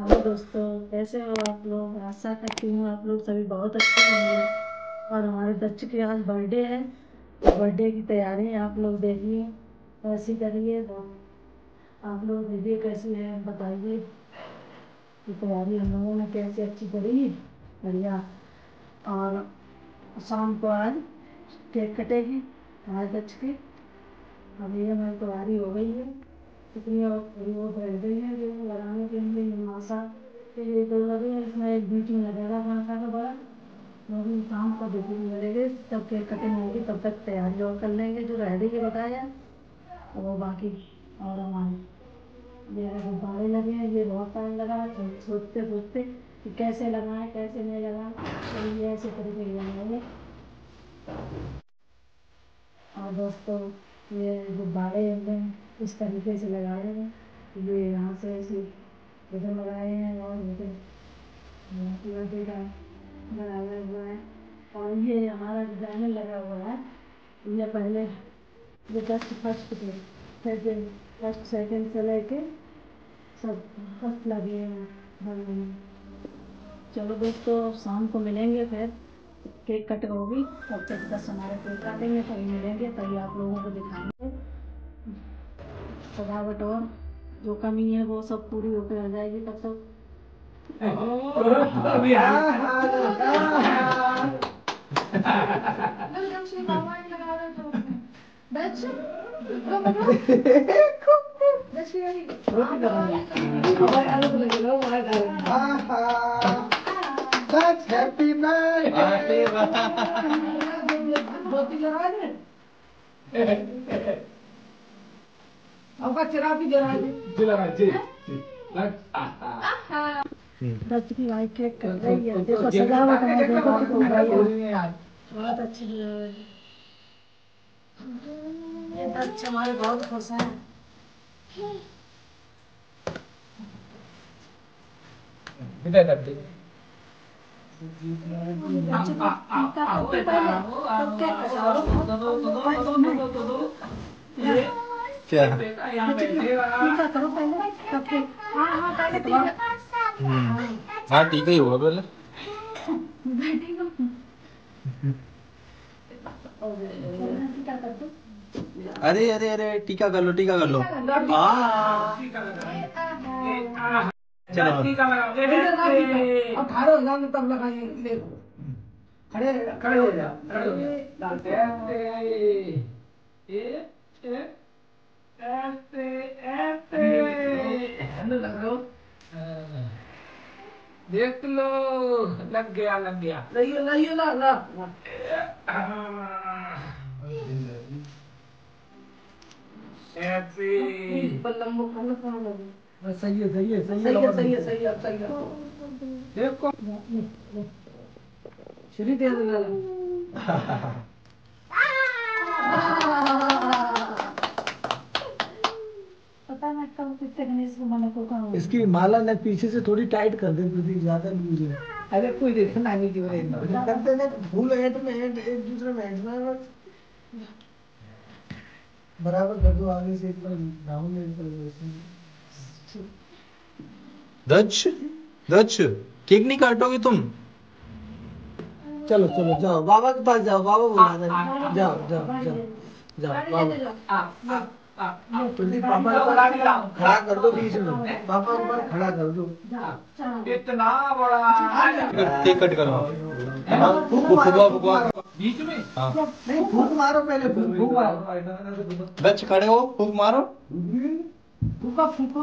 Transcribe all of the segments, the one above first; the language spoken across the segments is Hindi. हेलो दोस्तों, कैसे हो आप लोग। आशा करती हूँ आप लोग सभी बहुत अच्छे होंगे। और हमारे दक्ष की आज बर्थडे है, तो बर्थडे की तैयारी आप लोग देखिए कैसी करिए। तो आप लोग देखिए कैसी है, बताइए कि तैयारी हम लोगों ने कैसी अच्छी करी। बढ़िया। और शाम को आज केक कटेगी हमारे दक्ष की। अब ये हमारी तैयारी हो गई है, इतनी वो बैठ गई है जो लगाने के लिए मासा ये तो लगे। इसमें एक बीच में लगेगा मासा का बड़ा, वो भी शाम को बीच में लगेगा। तब केक कटिंग होगी, तब तक तैयारी और कर लेंगे जो रह गई है बताया वो बाकी। और हमारे ये गुब्बारे लगे हैं, ये बहुत टाइम लगा सोचते सोचते कि कैसे लगाएं कैसे नहीं लगाएं, तो ये ऐसे तरीके से लगाएंगे। और दोस्तों ये गुब्बारे हमने इस तरीके से लगा रहे हैं, ये यहाँ से ऐसे उधर लगाए हैं और उधर लगाया हुआ है। और ये हमारा डिजाइनर लगा हुआ है। ये पहले ये जस्ट फर्स्ट पे सेकेंड फर्स्ट सेकेंड से लेके सब फर्स्ट लगे हैं। चलो दोस्तों, शाम को मिलेंगे फिर केक कट होगी, तब तक बस हमारे केक काटेंगे तभी मिलेंगे, तभी आप लोगों को दिखाएंगे। सजावट और जो कमी है वो सब पूरी होकर आ जाएगी तब तक। दक्ष की वाइफ केक कर रही है, देखो सजावट है, देखो बहुत अच्छी है। ये दक्ष हमारे बहुत खुश हैं। विदा करते हैं। क्या करो पहले तब के। हाँ पहले ठीक ही होगा पहले। अरे अरे अरे टीका कर लो, टीका कर लो। चलो टीका लगाओ, तब लगाइए। खड़े खड़े हो जाओ। ऐसे ऐसे लग लो, देख लो, लग गया लग गया। रहियो रहियो ना ना ऐसे लंबो खाना खाना लगे। बस सही है सही है सही है सही है सही है आप सही हो। देखो श्री दे इसकी माला ने पीछे से थोड़ी टाइट कर दे प्रदीप, ज्यादा लूज है। अरे कोई देखो नानी की वजह करते ना, फूल हेड में हेड एक दूसरे में हेड में बराबर कर दो। आगे से एक बार डाउन हेड कर दो। दक्ष दक्ष केक नहीं काटोगे तुम? चलो चलो जाओ बाबा के पास, जाओ बाबा बुला रहे हैं। जाओ जाओ जाओ जाओ बाबा। पापा खड़ा कर दो बीच में, पापा ऊपर खड़ा कर दो। इतना बड़ा केक कट करो। बीच में नहीं, फूंक मारो पहले, फूंक मारो। दक्ष खड़े हो, फूंक मारो। फूंका फूंका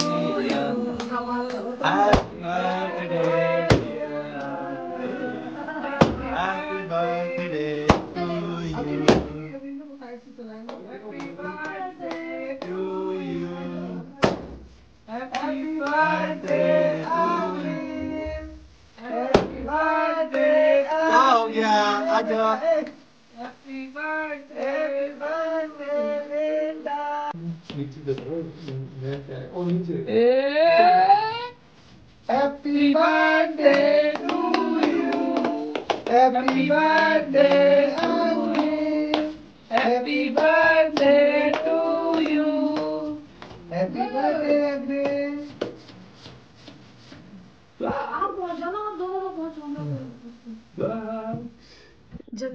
you, happy birthday to you, happy birthday to you, happy birthday Amin, happy birthday Amin। Yeah aja birthday, birthday, birthday, birthday। ओ नीचे happy birthday to you, happy birthday Aman, happy birthday to you, happy birthday अग्रेस। आप पहुंच जाना, आप दोनों लोग पहुंच